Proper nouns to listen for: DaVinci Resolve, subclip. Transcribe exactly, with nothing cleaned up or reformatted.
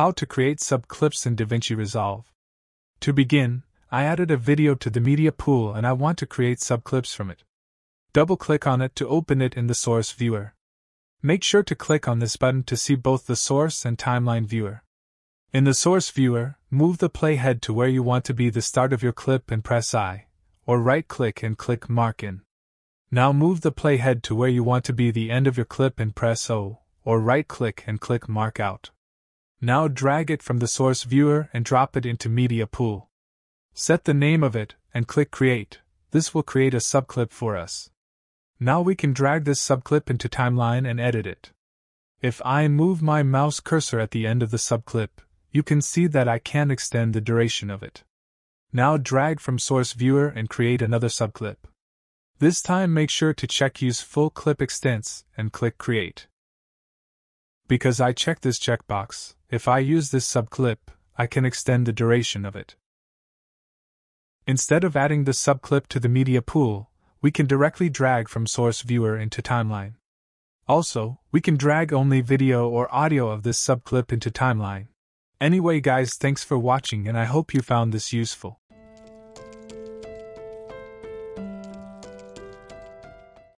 How to create subclips in DaVinci Resolve. To begin, I added a video to the media pool and I want to create subclips from it. Double-click on it to open it in the source viewer. Make sure to click on this button to see both the source and timeline viewer. In the source viewer, move the playhead to where you want to be the start of your clip and press I, or right-click and click Mark In. Now move the playhead to where you want to be the end of your clip and press O, or right-click and click Mark Out. Now drag it from the source viewer and drop it into Media Pool. Set the name of it and click Create. This will create a subclip for us. Now we can drag this subclip into timeline and edit it. If I move my mouse cursor at the end of the subclip, you can see that I can extend the duration of it. Now drag from source viewer and create another subclip. This time make sure to check Use Full Clip Extents and click Create. Because I checked this checkbox, if I use this subclip, I can extend the duration of it. Instead of adding the subclip to the media pool, we can directly drag from source viewer into timeline. Also, we can drag only video or audio of this subclip into timeline. Anyway, guys, thanks for watching and I hope you found this useful.